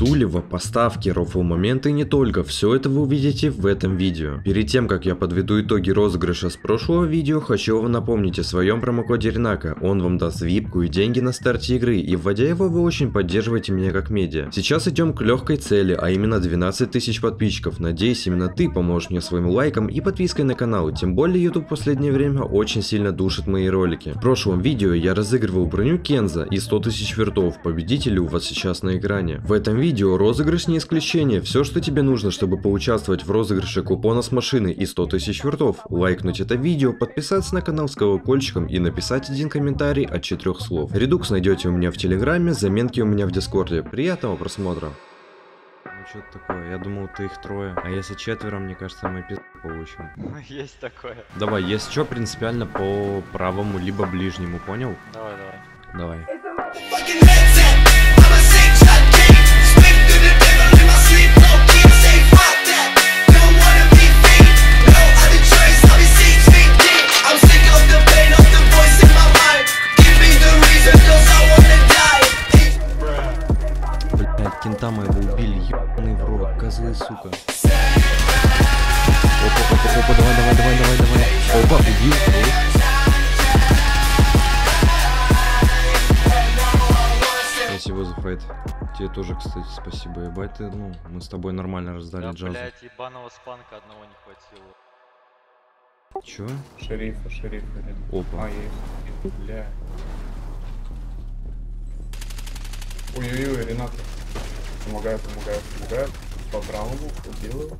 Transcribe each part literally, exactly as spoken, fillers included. Дулево, поставки, рофл-моменты и не только, все это вы увидите в этом видео. Перед тем, как я подведу итоги розыгрыша с прошлого видео, хочу вам напомнить о своем промокоде Ринака, он вам даст випку и деньги на старте игры, и вводя его, вы очень поддерживаете меня как медиа. Сейчас идем к легкой цели, а именно двенадцать тысяч подписчиков, надеюсь именно ты поможешь мне своим лайком и подпиской на канал, тем более YouTube в последнее время очень сильно душит мои ролики. В прошлом видео я разыгрывал броню Кенза и сто тысяч вертов, победители у вас сейчас на экране. В этом видео розыгрыш не исключение, все что тебе нужно, чтобы поучаствовать в розыгрыше купона с машины и сто тысяч вертов, лайкнуть это видео, подписаться на канал с колокольчиком и написать один комментарий от четырех слов. Редукс найдете у меня в Телеграме, заменки у меня в Дискорде. Приятного просмотра. Ну что-то такое, я думал ты их трое, а если четверо, мне кажется, мы пизд получим. Есть такое. Давай, если что, принципиально по правому либо ближнему, понял? Давай, давай. Давай. Кента моего убили, ебаный в рот, козлы, сука. Опа-опа-опа, давай-давай-давай-давай-давай. Опа, убил, блядь. Спасибо за файт. Тебе тоже, кстати, спасибо, ебать ты, ну, мы с тобой нормально раздали да, джазу. Да, блядь, ебаного спанка одного не хватило. Чё? Шерифа, шерифа. Опа. А, есть. Бля. Ой-ой-ой, Ренато. Помогаю, помогаю, помогаю. По браунву, убил его.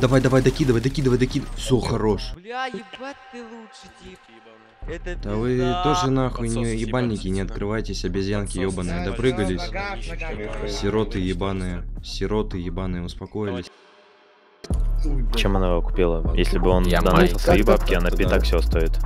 Давай, давай, докидывай, докидывай, докидывай. Все, хорош. Бля, ебать ты лучше, тип. Это да вы тоже нахуй не ебальники, не открывайтесь, обезьянки ебаные. Допрыгались. Сироты ебаные. Сироты ебаные, успокоились. Чем она его купила? Если бы он дал свои бабки, она пятак все стоит.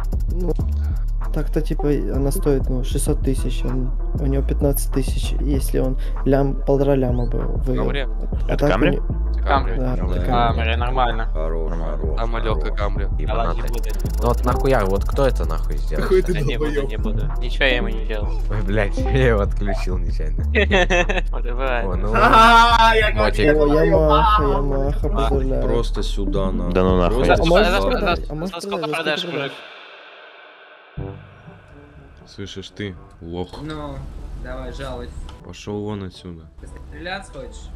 Так-то типа она стоит ну шестьсот тысяч, он, у него пятнадцать тысяч, если он лям, полтора ляма бы выиграл. А это камри? Не... Камри. Да, да. Это камри, нормально. Хорош, хорош. Там легкая камри. Ну вот нахуя, вот кто это нахуй сделал? Какой ты не буду, не буду. Ничего я ему не делал. Ой, блядь, я его отключил нечаянно. Вот давай. Я маха, я маха, поздравляю. Просто сюда на. Да ну нахуй. За сколько продашь, мужик? Слышишь ты, лох. Ну, давай, жалуйся. Пошел вон отсюда. Ты стреляться хочешь?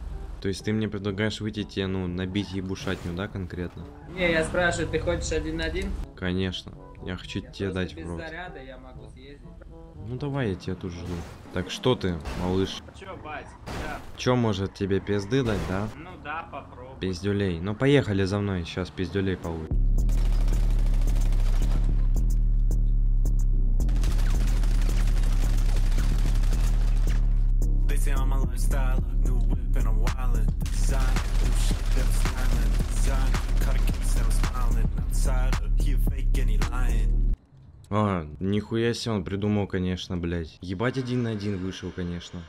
То есть ты мне предлагаешь выйти тебе, ну, набить ебушатню, да, конкретно? Не, я спрашиваю, ты хочешь один на один? Конечно. Я хочу я тебе дать в рот. Заряда, я могу съездить. Ну давай, я тебя тут жду. Так что ты, малыш? Че, бать? Да. Че может тебе пизды дать, да? Ну да, попробуй. Пиздюлей. Ну поехали за мной, сейчас пиздюлей получит. А, нихуя себе он придумал, конечно, блядь. Ебать один на один вышел, конечно.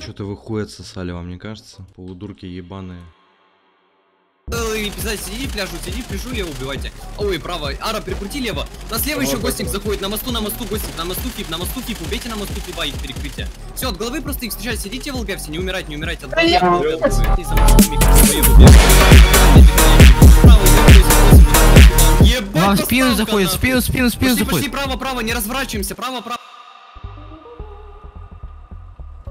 Что-то вы хуй отсосали, вам не кажется? Полудурки ебаные. Не писать, сиди, пляжу, сиди, пляжу, лево убивайте. Ой, право, ара, прикрути лево. На слева еще гостик заходит, на мосту, на мосту, гостик, на мосту кип, на мосту кип, убейте на мосту кипа их перекрытие. Все, от головы просто их встречать, сидите, волгавься, не умирать, не умирать, от головы. Ебать, в спину заходит, в спину, в спину, в спину заходит. Пошли, право, право, не разворачиваемся, право, право.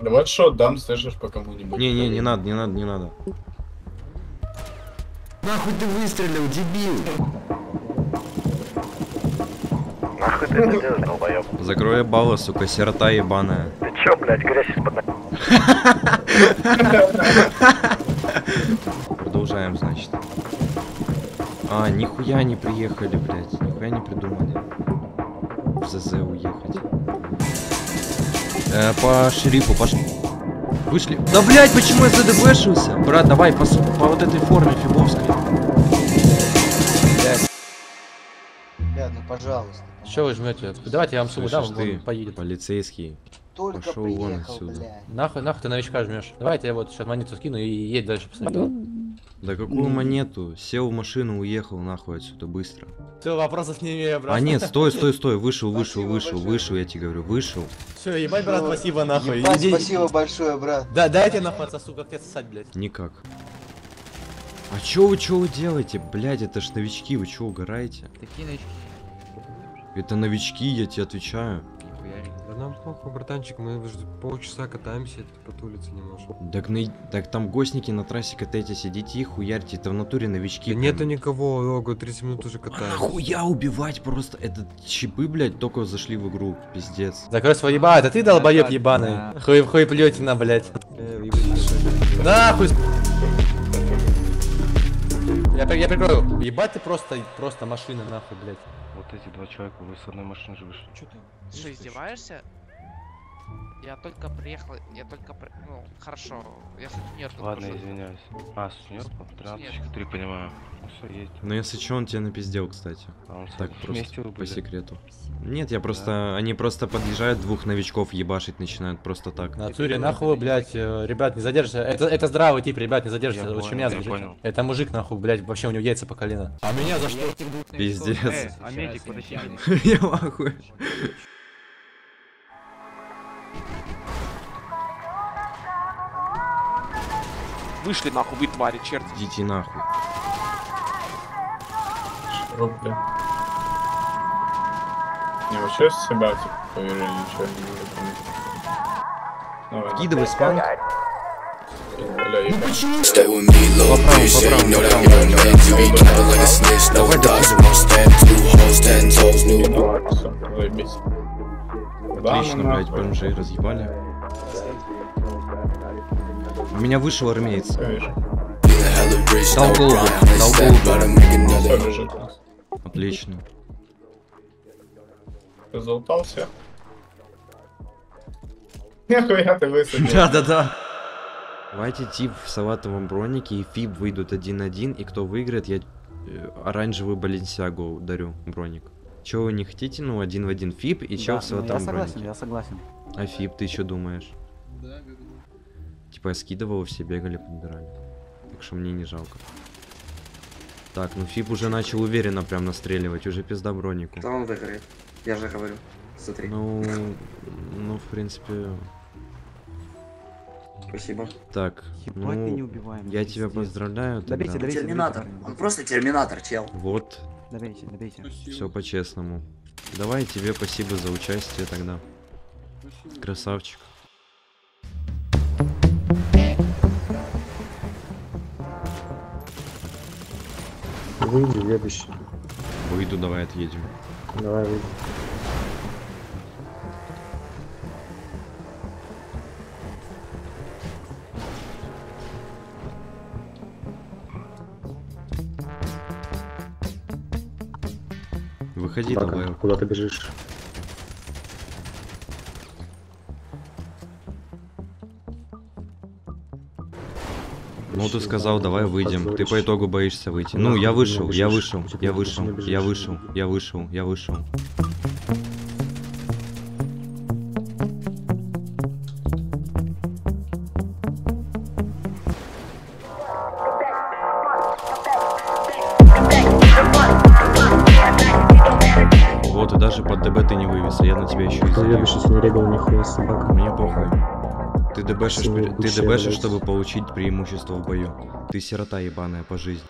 Да вот шот дам, слышишь, по кому-нибудь. Не, не, не надо, не надо, не надо. Нахуй ты выстрелил, дебил! Нахуй ты это делаешь, долбоёб? Закрой балла, сука, сирота ебаная. Ты чё, блядь, грязь из-под ноги? Продолжаем, значит. А, нихуя не приехали, блядь, нихуя не придумали. В ЗЗ уехать. Э, по шерифу, по шерифу. Вышли. Да блять, почему я задвшился? Брат, давай по, по вот этой форме фибовской. Блядь. Блядь, ну пожалуйста. Что вы жмете? Давайте я вам сумму дам, он поедет. Полицейский. Только пошел приехал, вон отсюда. Блядь. Нахуй, нахуй ты новичка жмешь. Давайте я вот сейчас монету скину и едь дальше посмотрю. Да какую монету? Сел в машину, уехал нахуй отсюда быстро. Все, вопросов не имею, брат. А нет, стой, стой, стой, вышел, вышел, спасибо вышел, большое. Вышел, я тебе говорю, вышел. Все, ебать, брат, спасибо нахуй. Ебать, иди. Спасибо большое, брат. Да, дайте нахуй отсосу, как тебя сосать, блядь. Никак. А чё вы чё вы делаете, блядь, это ж новички, вы чё угораете? Такие новички. Это новички, я тебе отвечаю. Да нам плохо, братанчик, мы уже полчаса катаемся, это потулиться не можем. Так, на... так там гостники на трассе катаете, сидите и хуярьте, это в натуре новички. Да прям. Нету никого, ого, тридцать минут уже катаемся. А хуя убивать просто, это чипы, блядь, только зашли в игру, пиздец. Закрой свой еба, это ты долбоёб ебаный, да. Хуй в хуй плёте на, блядь. Нахуй. Я, я прикрою. Ебать ты просто, просто машина нахуй, блядь. Вот эти два человека, вы с одной машины же вышли. Че ты? Ты что, издеваешься? Я только приехал, я только... При... Ну, хорошо, я сутенер. Ладно, пошел. Извиняюсь. А, сутенер? тринадцать четыре, понимаю. Ну, все, едет. Ну, если че, он тебя напиздел, кстати. А он так, просто по секрету. Нет, я просто... Да. Они просто подъезжают, двух новичков ебашить начинают просто так. На цуре, нахуй, блядь, ребят, не задерживайся. Это, это здравый тип, ребят, не задерживайся. Лучше меня задерживай. Это мужик, нахуй, блядь, вообще у него яйца по колено. А меня за что? Пиздец. А медик, подожди. Я нахуй. Вышли нахуй, вы твари, черт. Идите нахуй. Шроб, бля. Не, вообще с себя типа поверили, ничего не выполнили. Вкидывай спанк. Ну почему? По правому, по правому. Заебись. Отлично, блядь, бомжей разъебали. У меня вышел армеец. Дал голову, дал голову. Отлично. Ты залутался? Нихуя ты высадил. Да-да-да. Давайте тип в салатовом бронике и фиб выйдут один-один, и кто выиграет, я оранжевую баленсиагу дарю броник. Чего вы не хотите? Ну, один в один фиб и чел в салатовом бронике. Я согласен, я согласен. А фиб ты что думаешь? Да, говорю. Типа я скидывал, все бегали, подбирали. Так что мне не жалко. Так, ну фиб уже начал уверенно прям настреливать, уже пизда бронику. Да он выиграет, я же говорю, смотри. Ну, ну в принципе... Спасибо. Так, ну, не убиваем, я тебя поздравляю. Добейте, тогда. Добейте, терминатор, добейте. Он просто терминатор, чел. Вот. Добейте, добейте. Все по-честному. Давай тебе спасибо за участие тогда. Спасибо. Красавчик. Выйди, въебище. Выйду, давай отъедем. Давай выйдем. Выходи, Бака, давай. Куда ты бежишь? Ну ты сказал, давай выйдем. Ты по итогу боишься выйти. Ну я вышел, я вышел, я вышел, я вышел, я вышел, я вышел. Вот и даже под ДБ ты не вывез, а я на тебя еще и сделаю. Я бы сейчас не регал нихуя, собака. Мне похуй. Ты дбшишь, ты дбшишь, чтобы получить преимущество в бою. Ты сирота ебаная по жизни.